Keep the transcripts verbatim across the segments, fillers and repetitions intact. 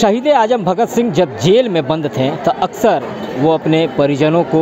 शहीद आजम भगत सिंह जब जेल में बंद थे तो अक्सर वो अपने परिजनों को,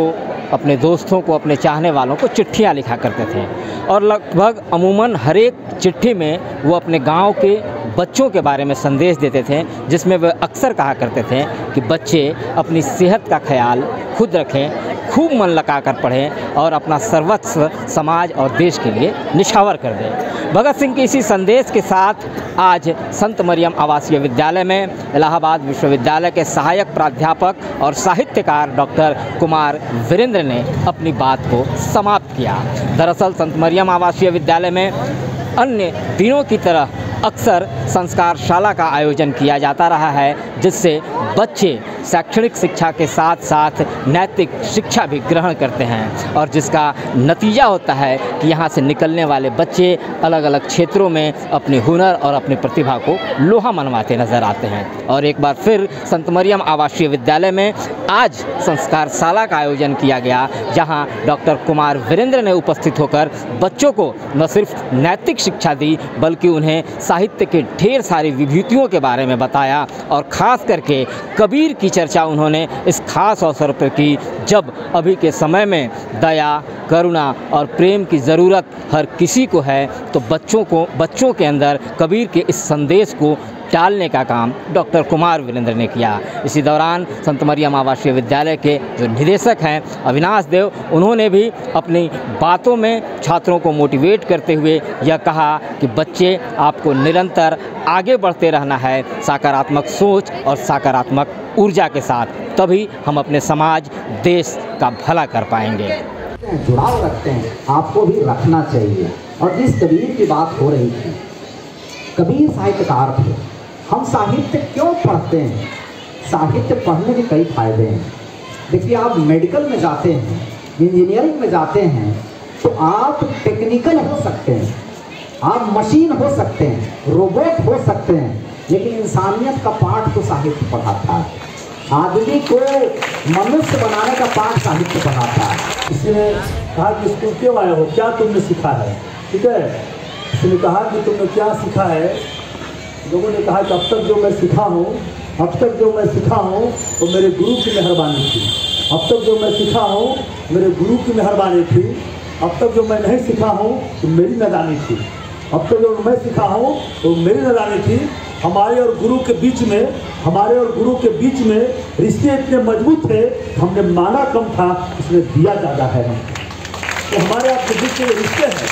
अपने दोस्तों को, अपने चाहने वालों को चिट्ठियाँ लिखा करते थे और लगभग अमूमन हर एक चिट्ठी में वो अपने गांव के बच्चों के बारे में संदेश देते थे, जिसमें वे अक्सर कहा करते थे कि बच्चे अपनी सेहत का ख्याल खुद रखें, खूब मन लगा कर पढ़ें और अपना सर्वस्व समाज और देश के लिए निछावर कर दें। भगत सिंह के इसी संदेश के साथ आज संत मरियम आवासीय विद्यालय में इलाहाबाद विश्वविद्यालय के सहायक प्राध्यापक और साहित्यकार डॉक्टर कुमार वीरेंद्र ने अपनी बात को समाप्त किया। दरअसल संत मरियम आवासीय विद्यालय में अन्य दिनों की तरह अक्सर संस्कार शाला का आयोजन किया जाता रहा है, जिससे बच्चे शैक्षणिक शिक्षा के साथ साथ नैतिक शिक्षा भी ग्रहण करते हैं और जिसका नतीजा होता है कि यहाँ से निकलने वाले बच्चे अलग अलग क्षेत्रों में अपने हुनर और अपनी प्रतिभा को लोहा मनवाते नजर आते हैं। और एक बार फिर संत मरियम आवासीय विद्यालय में आज संस्कार शाला का आयोजन किया गया, जहाँ डॉक्टर कुमार वीरेंद्र ने उपस्थित होकर बच्चों को न सिर्फ नैतिक शिक्षा दी बल्कि उन्हें साहित्य के ढेर सारी विभूतियों के बारे में बताया और ख़ास करके कबीर की चर्चा उन्होंने इस खास अवसर पर की, जब अभी के समय में दया, करुणा और प्रेम की ज़रूरत हर किसी को है। तो बच्चों को बच्चों के अंदर कबीर के इस संदेश को डालने का काम डॉक्टर कुमार वीरेंद्र ने किया। इसी दौरान संत मरियम आवासीय विद्यालय के जो निदेशक हैं अविनाश देव, उन्होंने भी अपनी बातों में छात्रों को मोटिवेट करते हुए यह कहा कि बच्चे आपको निरंतर आगे बढ़ते रहना है, सकारात्मक सोच और सकारात्मक ऊर्जा के साथ, तभी हम अपने समाज देश का भला कर पाएंगे। जुड़ाव रखते हैं, आपको भी रखना चाहिए। और जिस कबीर की बात हो रही थी, कबीर साहित्यकार थे। हम साहित्य क्यों पढ़ते हैं? साहित्य पढ़ने के कई फायदे हैं। देखिए, आप मेडिकल में जाते हैं, इंजीनियरिंग में जाते हैं, तो आप टेक्निकल हो सकते हैं, आप मशीन हो सकते हैं, रोबोट हो सकते हैं, लेकिन इंसानियत का पाठ तो साहित्य पढ़ाता है। आदमी को मनुष्य बनाने का पाठ साहित्य पढ़ाता है। इसने कहा कि स्कूल क्यों आए हो, क्या तुमने सीखा है? ठीक है, इसने कहा कि तुमने क्या सीखा है? लोगों ने कहा कि अब तक जो मैं सीखा हूँ अब तक जो मैं सीखा हूँ वो मेरे गुरु की मेहरबानी थी। अब तक जो मैं सीखा हूँ मेरे गुरु की मेहरबानी थी। अब तक जो मैं नहीं सीखा हूँ तो मेरी नादानी थी। अब तक जो मैं सीखा हूँ वो मेरी नादानी थी। हमारे और गुरु के बीच में हमारे और गुरु के बीच में रिश्ते इतने मजबूत थे, हमने माना कम था, उसने दिया ज़्यादा है। तो हमारे आपके बीच में रिश्ते हैं।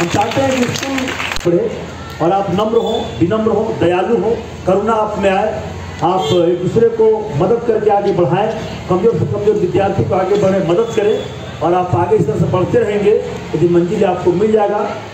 हम चाहते हैं कि स्कूल पढ़े और आप नम्र हो, विनम्र हो, दयालु हो, करुणा आप में आए, आप एक दूसरे को मदद करके आगे बढ़ाएं, कमजोर से कमजोर विद्यार्थी को आगे बढ़े मदद करें और आप आगे इस तरह से बढ़ते रहेंगे। यदि मंजिल आपको मिल जाएगा।